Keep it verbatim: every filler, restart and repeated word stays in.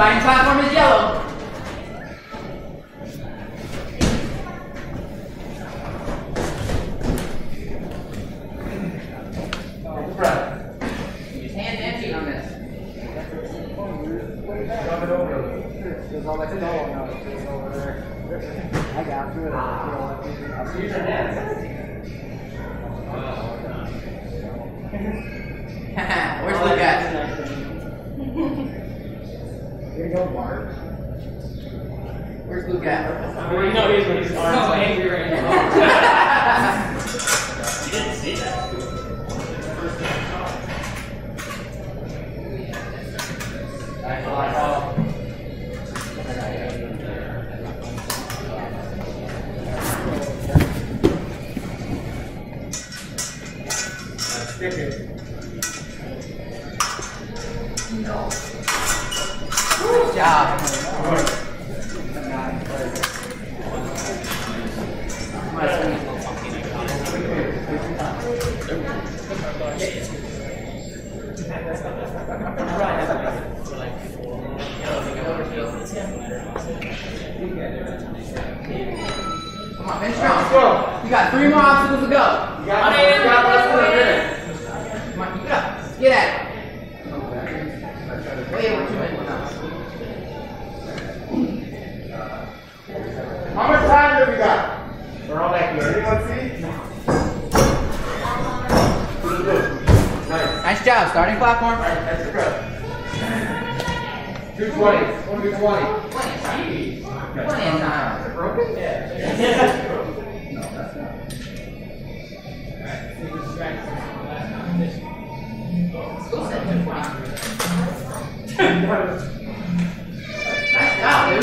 Sign platform is yellow. Take a breath. His hand's empty on this. Rub it over. There's all that yellow now. It's over there. I got through it. I'll see you next. Where's the guy? Here you go, Mark. Where's Luke at? Where do you know he's when he's so angry right now? You didn't see that. I thought I saw. Stick it. No. Good job. Come on, bench round. You got three more obstacles to go. You got it. Come on, keep it up. Get at it. Wait, what you meant when I was how much time do we got? We're all back here. Anyone see? Nice. Nice job. Starting platform. All right, that's the go. two twenty. I want to do twenty.